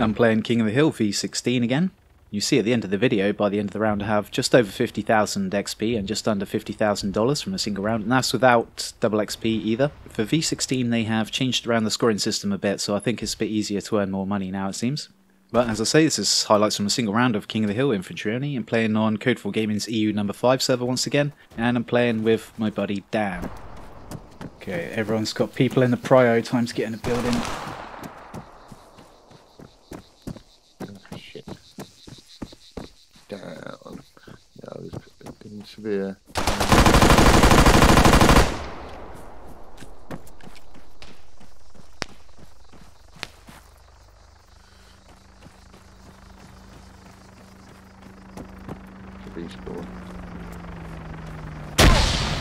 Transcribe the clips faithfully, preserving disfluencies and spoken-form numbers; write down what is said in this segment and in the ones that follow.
I'm playing King of the Hill V sixteen again. You see at the end of the video, by the end of the round I have just over fifty thousand X P and just under fifty thousand dollars from a single round, and that's without double X P either. For V sixteen they have changed around the scoring system a bit, so I think it's a bit easier to earn more money now, it seems. But as I say, this is highlights from a single round of King of the Hill Infantry only. I'm playing on Code four Gaming's E U number five server once again, and I'm playing with my buddy Dan. Okay, everyone's got people in the prio, time to get in the building. Severe.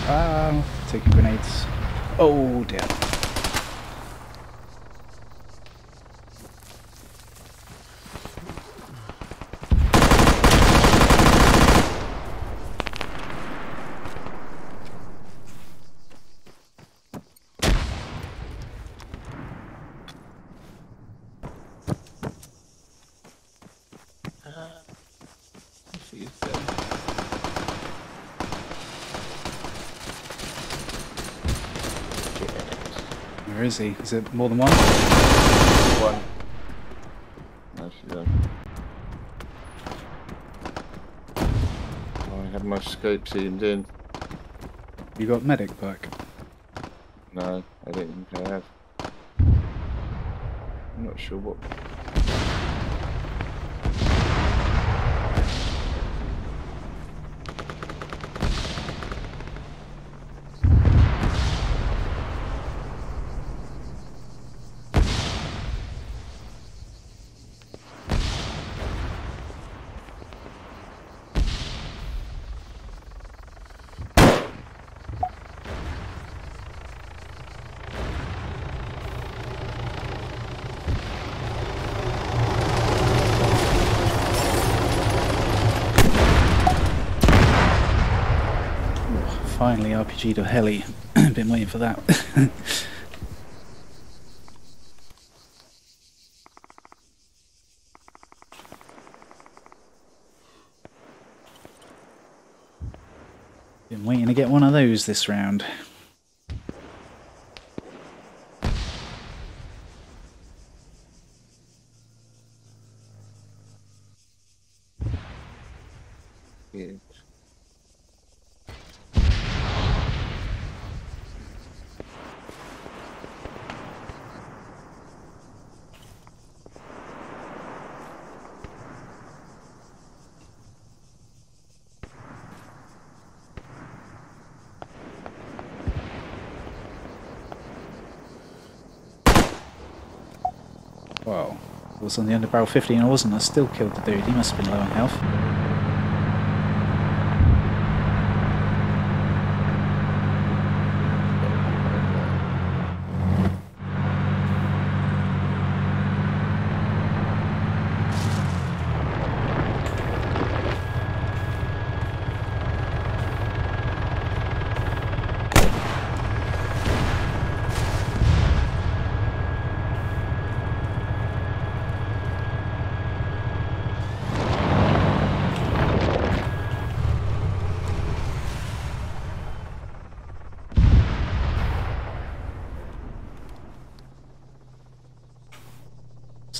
Ah, uh, taking grenades. Oh dear. Where is he? Is it more than one? One. Actually, yeah. I had my scope teamed in. You got medic back? No, I didn't think I have. I'm not sure what. Finally, R P G to heli. Been waiting for that. Been waiting to get one of those this round. Yeah. Wow, I was on the underbarrel fifty and I wasn't, I still killed the dude, he must have been low on health.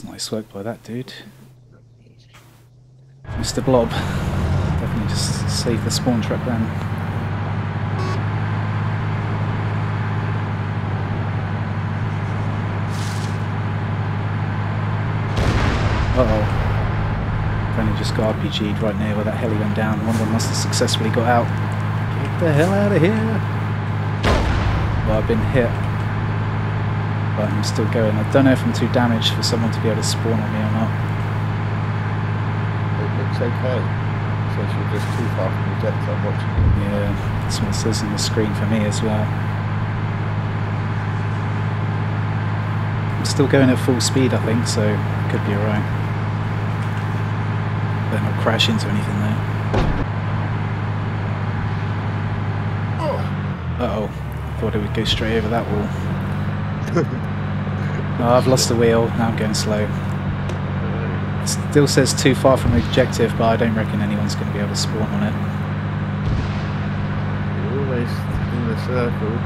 Nice work by that dude. Mister Blob. Definitely just save the spawn trap then. Uh oh. Only just got R P G'd right near where that heli went down. One of them must have successfully got out. Get the hell out of here! Well, I've been hit. But I'm still going. I don't know if I'm too damaged for someone to be able to spawn on me or not. It looks okay. So you're just too far from the depth I'm watching it. Yeah, that's what it says on the screen for me as well. I'm still going at full speed, I think, so it could be alright. Better not crash into anything though. Uh oh. I thought it would go straight over that wall. Oh, I've lost the wheel, now I'm going slow. It still says too far from the objective, but I don't reckon anyone's going to be able to spawn on it. You're always in the circle.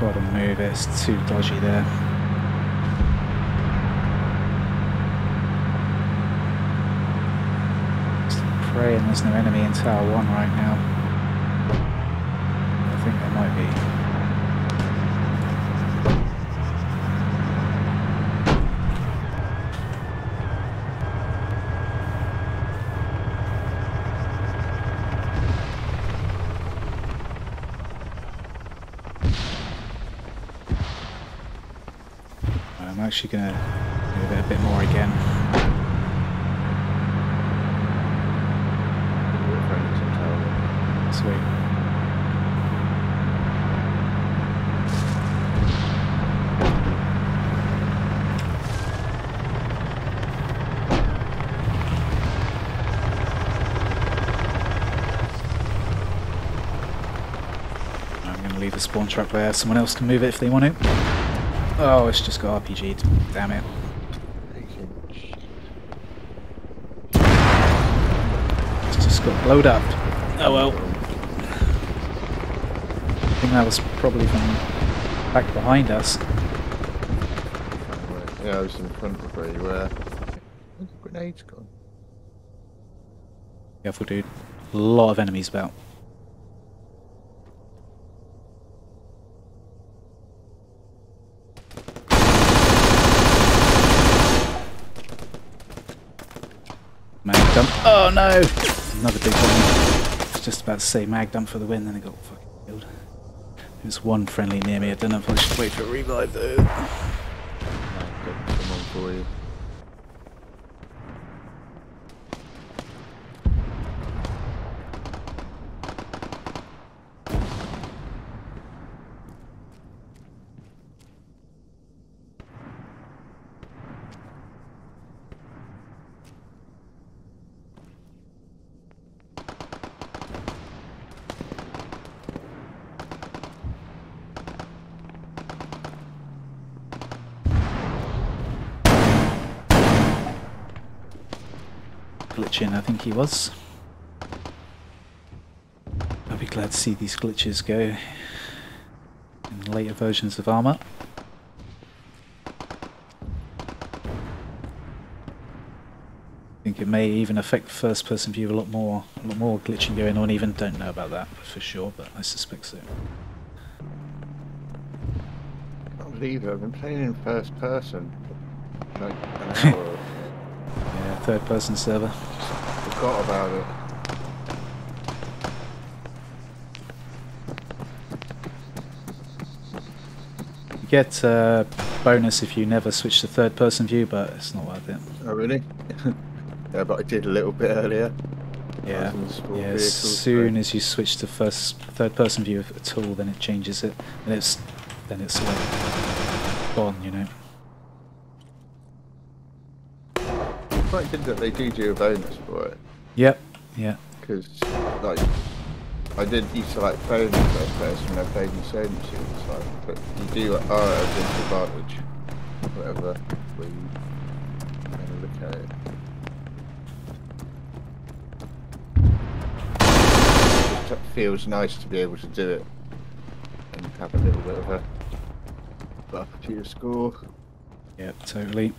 Gotta move it, it's too dodgy there. Just praying there's no enemy in Tower one right now. I think there might be. I'm actually going to move it a bit more again. Sweet. I'm going to leave the spawn trap there. Someone else can move it if they want to. Oh, it's just got R P G'd. Damn it. It's just got blowed up. Oh well. I think that was probably from back behind us. Yeah, I was in front of where you were. Where's the grenades gone? Careful, dude. A lot of enemies about. Mag dump. Oh no! Another big one. I was just about to say mag dump for the win, then I got fucking killed. There's one friendly near me. I don't know if I should wait for a revive though. I've got someone for you. Glitching, I think he was. I'll be glad to see these glitches go in later versions of Armour. I think it may even affect first-person view a lot more. A lot more glitching going on. Even don't know about that for sure, but I suspect so. I can't believe it. I've been playing in first-person like an hour. Third person server. Forgot about it. You get a bonus if you never switch to third person view, but it's not worth it. Oh really? Yeah, but I did a little bit earlier. Yeah. Yeah, as soon so. as you switch to first third person view at all, then it changes it. And it's then it's like gone, you know. I think that they do do a bonus for it. Yep, yeah. Because, like, I did used to like phone the first person when I played in so much, it was like, but you do like, oh, a disadvantage, whatever, when you look at it. It feels nice to be able to do it and have a little bit of a buff to your score. Yeah, totally.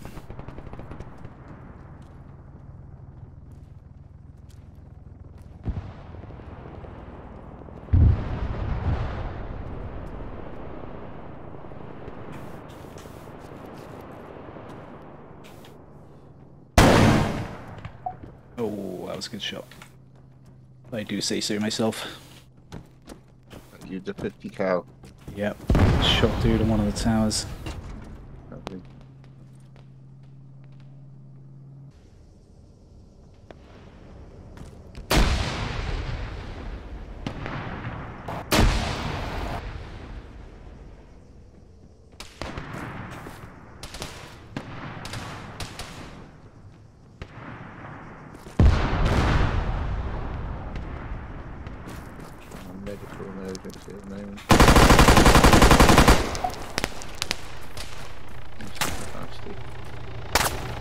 Oh, that was a good shot. I do say so myself. You the fifty cow. Yep. Shot dude on one of the towers. Lovely. can't see his name.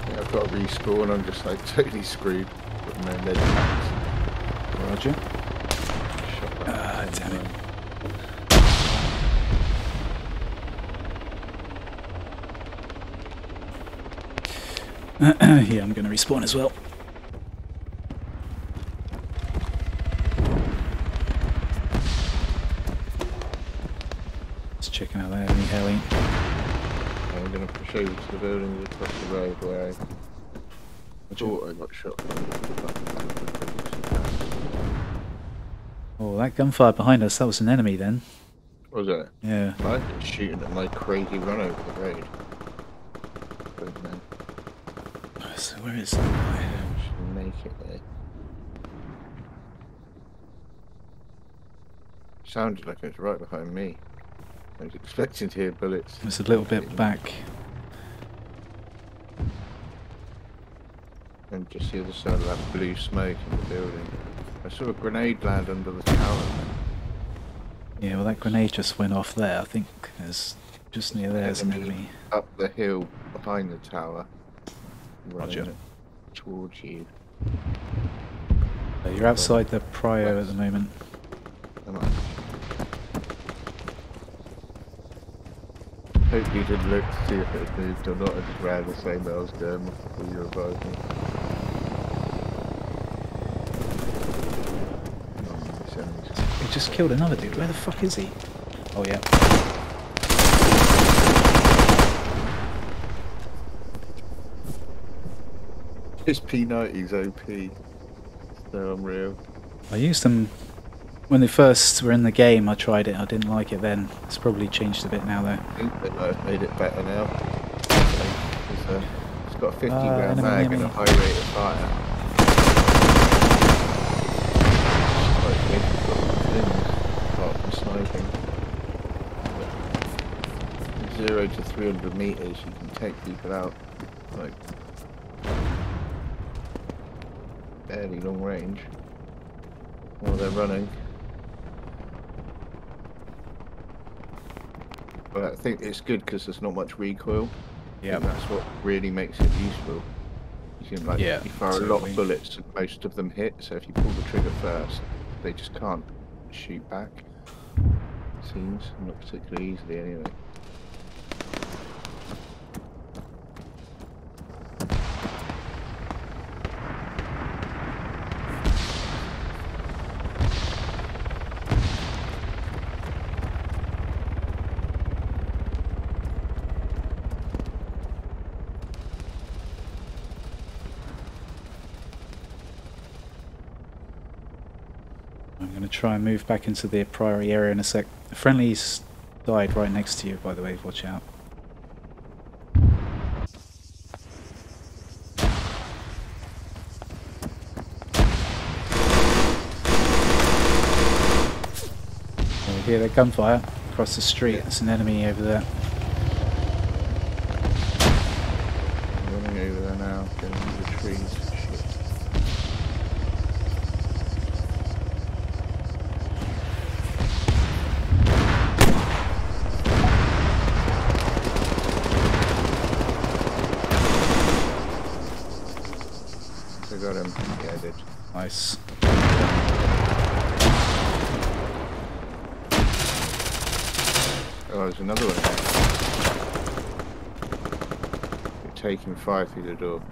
Yeah, I've got to respawn, I'm just like totally screwed with my lead packs. Roger. Shot that. Ah, uh, damn it. Yeah, I'm going to respawn as well. Just checking out there, any heli. I'm going to push over to the building across the road where I thought I got shot. Oh, that gunfire behind us, that was an enemy then. Was it? Yeah. I've been shooting at my crazy run over the road. Good man. So where is that guy? Should make it there. Sounded like it was right behind me. I was expecting to hear bullets. It's a little bit back. And just the other side of that blue smoke in the building. I saw a grenade land under the tower. Yeah, well that grenade just went off there. I think there's just near there's an enemy. Up the hill behind the tower. Roger. Towards you. You're outside the prio at the moment. Hope you didn't look to see if it moved or not. I just ran the same that I was doing before you revived me. He just killed another dude. Where the fuck is he? Oh yeah. This P ninety's O P, so unreal. I used them when they first were in the game. I tried it, I didn't like it then. It's probably changed a bit now though. I think that I've made it better now. It's, a, it's got a fifty uh, round mag and a high rate of fire. It's quite good, apart from sniping. Zero to three hundred meters, you can take people out like fairly long range while they're running. But I think it's good because there's not much recoil. Yeah, that's what really makes it useful. You can, like, yeah, you fire a lot of bullets and most of them hit, so if you pull the trigger first, they just can't shoot back. It seems not particularly easily anyway. Try and move back into the priory area in a sec. The friendly's died right next to you, by the way, watch out. We hear the gunfire across the street, there's an enemy over there. I'm running over there now, getting into the trees. Nice. Oh, there's another one. You're taking fire through the door.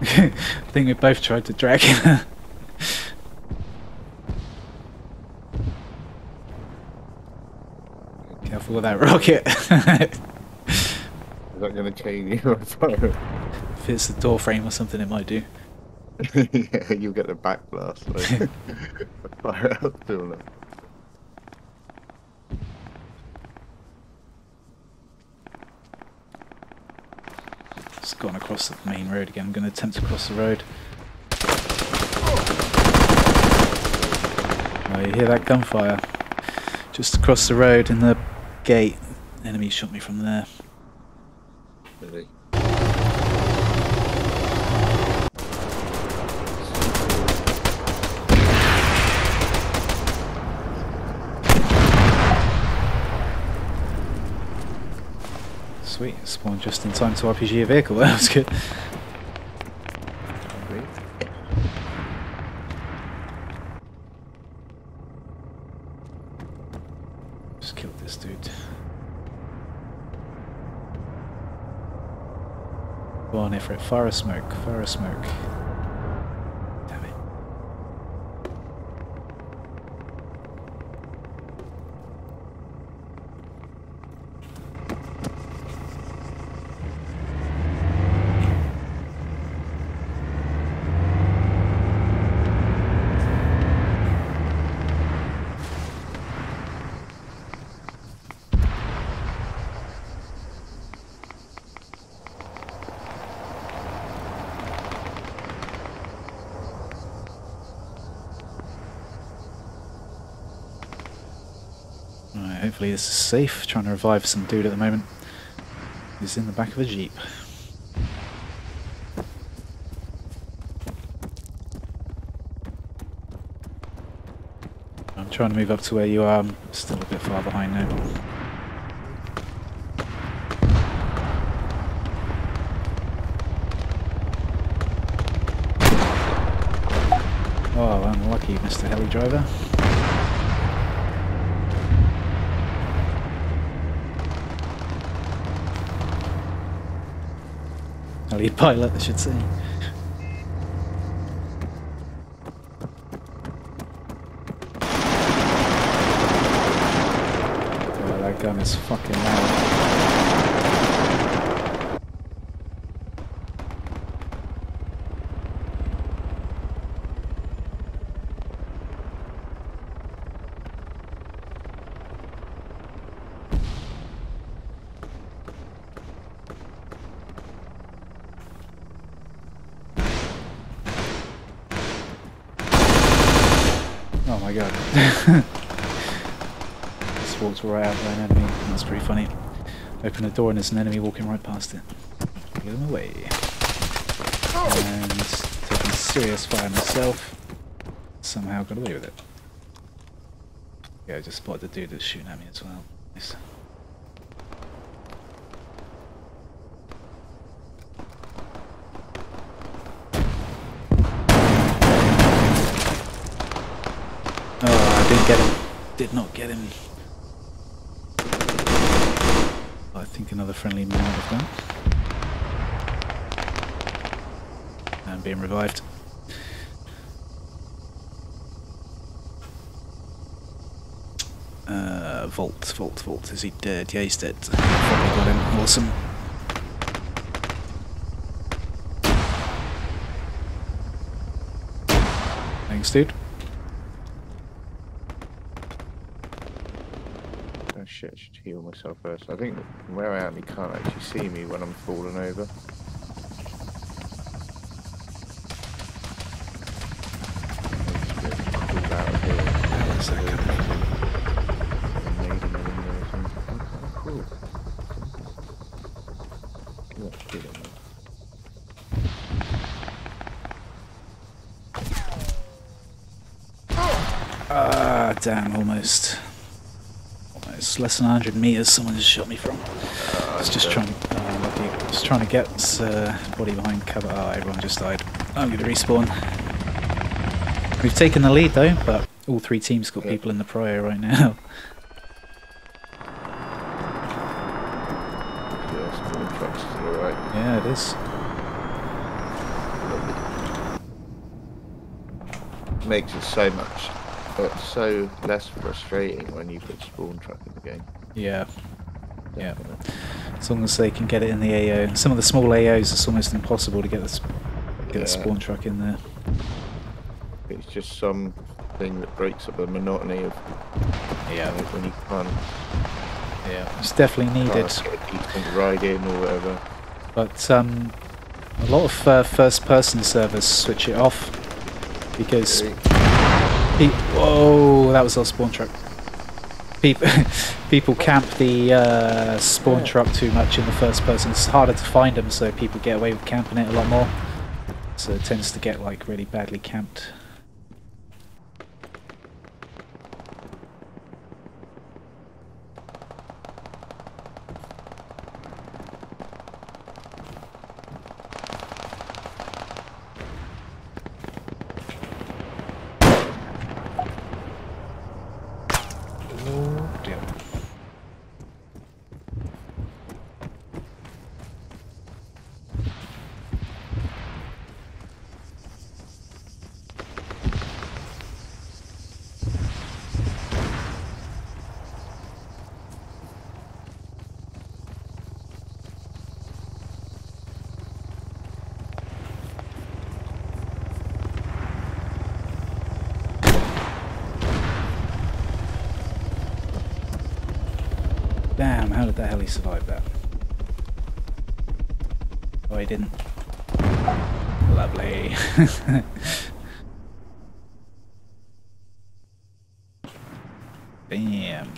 I think we both tried to drag him. With that rocket. Is that going to chain you on fire? If it's the door frame or something, it might do. Yeah, you'll get the back blast. Like, fire out doing it. It's gone across the main road again. I'm going to attempt to cross the road. Oh, you hear that gunfire? Just across the road in the gate. Enemy shot me from there. Really? sweet. Spawn just in time to R P G a vehicle. That was good. Just killed this dude. Go on, Ifrit. Fire a smoke. Fire a smoke. Damn it. Hopefully this is safe. Trying to revive some dude at the moment. He's in the back of a jeep. I'm trying to move up to where you are. I'm still a bit far behind now. Oh, unlucky, Mister Heli Driver. Lead pilot, I should say. Oh, that gun is fucking loud. Oh my god. Just walked right out of an enemy. That's pretty funny. Open the door and there's an enemy walking right past it. Get him away. And taking serious fire myself. Somehow got away with it. Yeah, I just spotted the dude that's shooting at me as well. Nice. Get him. Did not get him. I think another friendly might have gone. And being revived. Uh, Vault, Vault, Vault. Is he dead? Yeah, he's dead. Probably got him. Awesome. Thanks, dude. Shit, I should heal myself first. I think from where I am, you can't actually see me when I'm falling over. Ah, damn, almost. It's less than one hundred meters someone just shot me from. Uh, I was just trying, uh, just trying to get this uh, body behind cover. Oh, everyone just died. I'm going to respawn. We've taken the lead though, but all three teams got yeah. people in the prior right now. Yeah, it is. It makes it so much. It's so less frustrating when you put spawn trap in the game. Yeah. Definitely. Yeah. As long as they can get it in the A O. Some of the small A Os, it's almost impossible to get the sp get yeah. a spawn truck in there. It's just some thing that breaks up the monotony of yeah you know, when you can't. Yeah. It's definitely needed. Ride in or whatever. But um, a lot of uh, first-person servers switch it off because. Pe Whoa, that was our spawn truck. People, people camp the uh, spawn truck too much in the first person. It's harder to find them, so people get away with camping it a lot more. So it tends to get like really badly camped. Damn, how did the hell he survive that? Oh, he didn't. Lovely. Damn.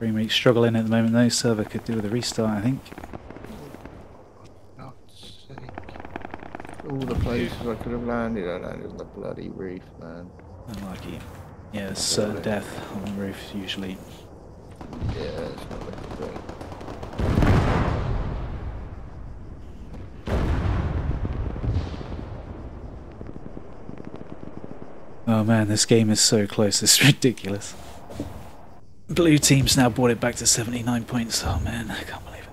Three weeks struggling at the moment though, server could do with a restart I think. All the places I could have landed, I landed on the bloody roof, man. Unlucky. Yeah, there's certain death on the roof, usually. Yeah, it's not looking great. Oh man, this game is so close, it's ridiculous. Blue team's now brought it back to seventy-nine points. Oh man, I can't believe it.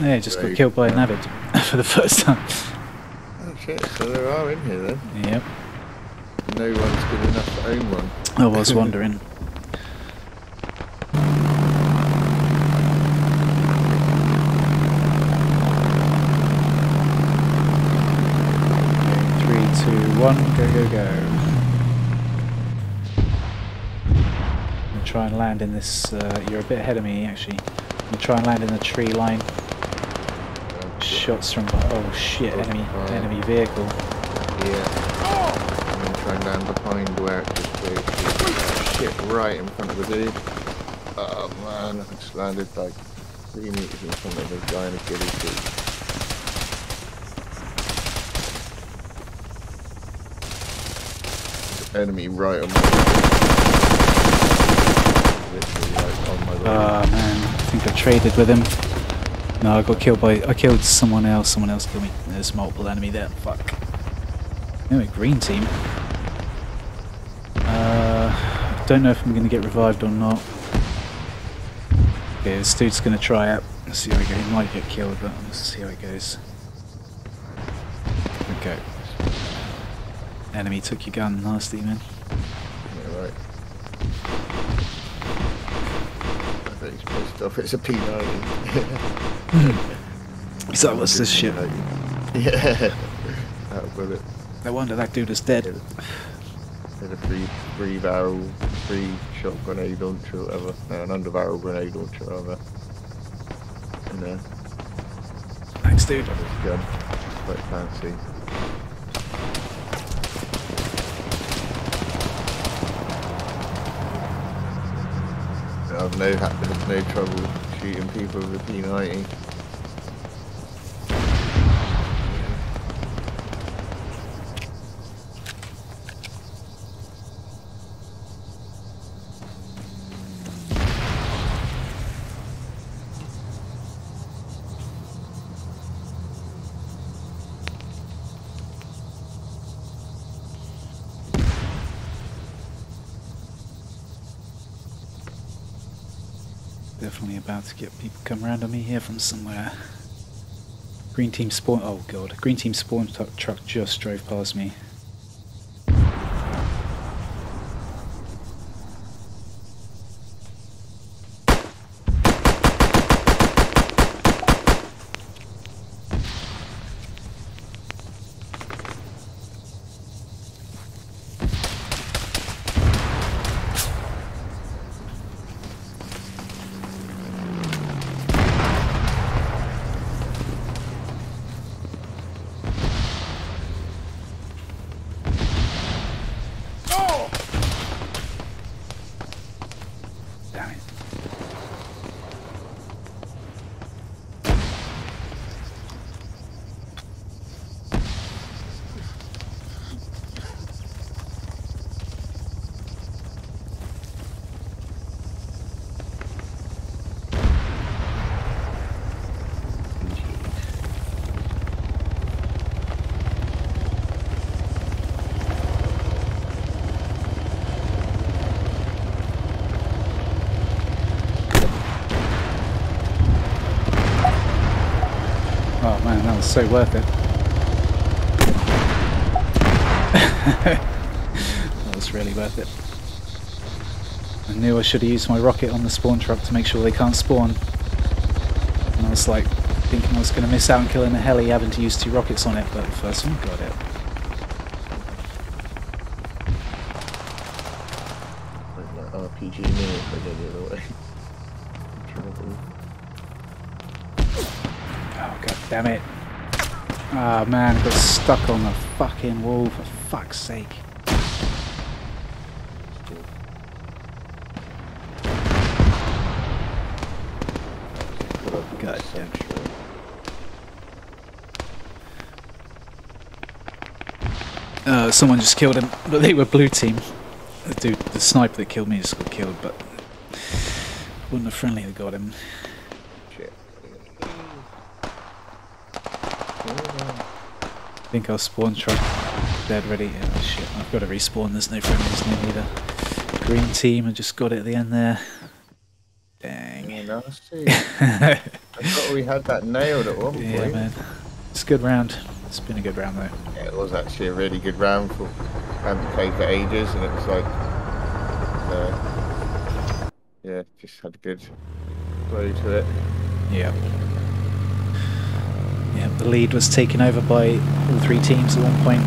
Yeah, just got killed by a nabbit for the first time. Oh shit, so there are in here then. Yep. No one's good enough to own one. I was wondering. Three, two, one, go, go, go. I'm gonna try and land in this. Uh, you're a bit ahead of me actually. I'm gonna try and land in the tree line. Shots from, oh shit, oh, enemy fire. enemy vehicle. Yeah. Oh. I'm going to try and land behind where it just goes. Shit, right in front of the dude. Oh man, I just landed like three meters in front of the guy in a giddy seat. Enemy right on my way. Literally right on my way. Oh man, I think I traded with him. No, I got killed by. I killed someone else. Someone else killed me. There's multiple enemy there. Fuck. Anyway, green team. Uh, don't know if I'm gonna get revived or not. Okay, this dude's gonna try it. Let's see how it goes. He might get killed, but let's see how it goes. Okay. Enemy took your gun. Nasty man. Yeah, right. I think he's pissed off. It's a P ninety. He's like, what's this shit? Yeah. That bullet. No wonder that dude is dead. Had a three, three barrel, three shot grenade launcher or whatever. No, an under barrel grenade launcher or whatever. And then. Thanks, dude. That was good. Quite fancy. I've no, there's no trouble shooting people with the P ninety. Definitely about to get people come around on me here from somewhere. Green team spawn. Oh god, green team spawn truck just drove past me. So worth it. That was really worth it. I knew I should have used my rocket on the spawn truck to make sure they can't spawn. and I was like thinking I was going to miss out on killing a heli having to use two rockets on it, but the first one got it. Like an R P G move if I go the other way. Oh god damn it. Ah oh, man, I got stuck on the fucking wall for fuck's sake. God damn it. Uh, someone just killed him, but they were blue team. The dude, the sniper that killed me just got killed, but wasn't a friendly that got him. Shit. I think I'll spawn truck dead ready. Oh, shit, I've got to respawn, there's no friendlies near either. Green team, I just got it at the end there. Dang. Oh, nasty. I thought we had that nailed at one point. Yeah, man. It's a good round. It's been a good round though. Yeah, it was actually a really good round for and to play for ages, and it was like, uh, yeah, just had a good blow to it. Yeah. Yeah, the lead was taken over by all three teams at one point.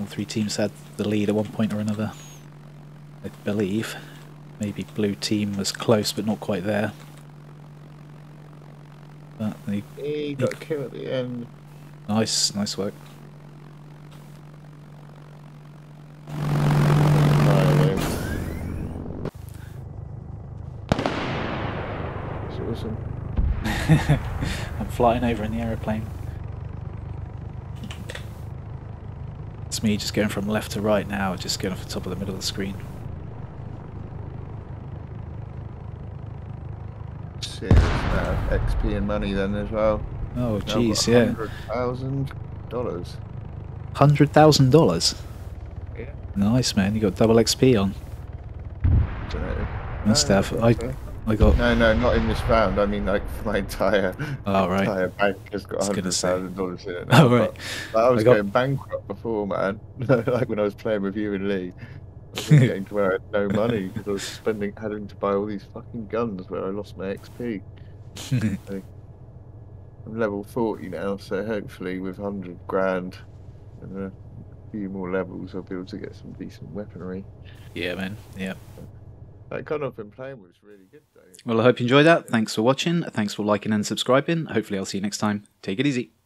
All three teams had the lead at one point or another, I believe. Maybe blue team was close, but not quite there. But they, he got they, killed at the end. Nice, nice work. It's awesome. I'm flying over in the aeroplane. It's me just going from left to right now, just going off the top of the middle of the screen. Uh, X P and money then as well. Oh jeez, yeah. Hundred thousand dollars. Hundred thousand dollars. Yeah. Nice man, you got double X P on. Must no, have. I, I got. No, no, not in this round. I mean, like for my entire. Oh right. Entire bank has got hundred thousand dollars in it. Now, oh right. But I was I got... going bankrupt before, man. Like when I was playing with you and Lee. I was getting to where I had no money because I was spending, having to buy all these fucking guns where I lost my X P. So I'm level forty now, so hopefully with a hundred grand and a few more levels I'll be able to get some decent weaponry. Yeah man, yeah. That kind of been playing was really good though. Well, I hope you enjoyed that. Thanks for watching, thanks for liking and subscribing. Hopefully I'll see you next time. Take it easy.